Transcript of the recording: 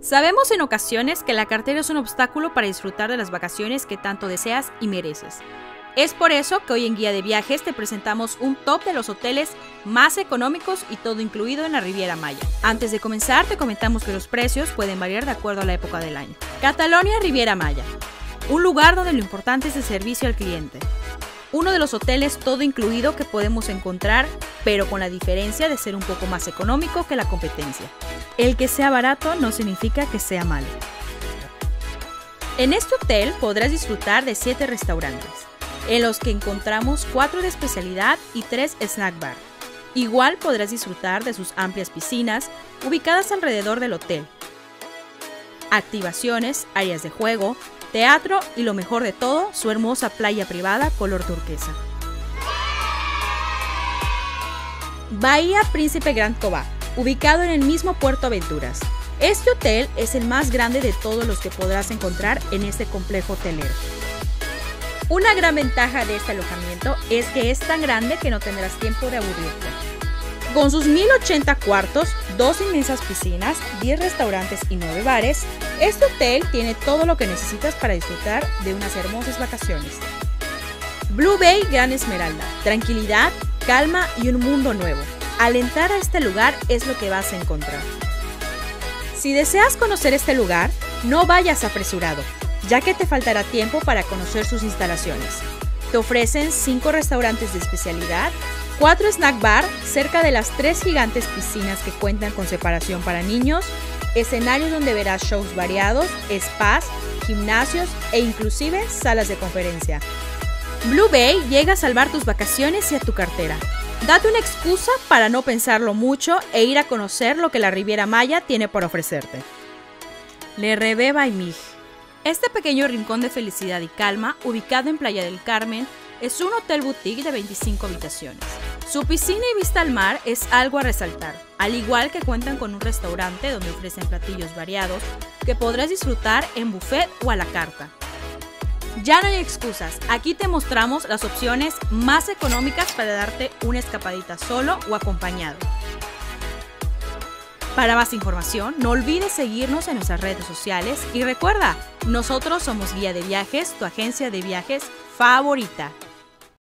Sabemos en ocasiones que la cartera es un obstáculo para disfrutar de las vacaciones que tanto deseas y mereces. Es por eso que hoy en Guía de Viajes te presentamos un top de los hoteles más económicos y todo incluido en la Riviera Maya. Antes de comenzar, te comentamos que los precios pueden variar de acuerdo a la época del año. Catalonia Riviera Maya, un lugar donde lo importante es el servicio al cliente. Uno de los hoteles todo incluido que podemos encontrar, pero con la diferencia de ser un poco más económico que la competencia. El que sea barato no significa que sea malo. En este hotel podrás disfrutar de 7 restaurantes, en los que encontramos 4 de especialidad y 3 snack bar. Igual podrás disfrutar de sus amplias piscinas ubicadas alrededor del hotel, activaciones, áreas de juego, teatro y lo mejor de todo, su hermosa playa privada color turquesa. Bahía Príncipe Grand Cobá, ubicado en el mismo Puerto Aventuras. Este hotel es el más grande de todos los que podrás encontrar en este complejo hotelero. Una gran ventaja de este alojamiento es que es tan grande que no tendrás tiempo de aburrirte. Con sus 1080 cuartos, 2 inmensas piscinas, 10 restaurantes y 9 bares, este hotel tiene todo lo que necesitas para disfrutar de unas hermosas vacaciones. Blue Bay Gran Esmeralda, tranquilidad, calma y un mundo nuevo. Al entrar a este lugar es lo que vas a encontrar. Si deseas conocer este lugar, no vayas apresurado, ya que te faltará tiempo para conocer sus instalaciones. Te ofrecen 5 restaurantes de especialidad, 4 snack bar, cerca de las 3 gigantes piscinas que cuentan con separación para niños, escenarios donde verás shows variados, spas, gimnasios e inclusive salas de conferencia. Blue Bay llega a salvar tus vacaciones y a tu cartera. Date una excusa para no pensarlo mucho e ir a conocer lo que la Riviera Maya tiene por ofrecerte. Le Rêve by Mij. Este pequeño rincón de felicidad y calma, ubicado en Playa del Carmen, es un hotel boutique de 25 habitaciones. Su piscina y vista al mar es algo a resaltar, al igual que cuentan con un restaurante donde ofrecen platillos variados que podrás disfrutar en buffet o a la carta. Ya no hay excusas, aquí te mostramos las opciones más económicas para darte una escapadita solo o acompañado. Para más información, no olvides seguirnos en nuestras redes sociales y recuerda, nosotros somos Guía de Viajes, tu agencia de viajes favorita.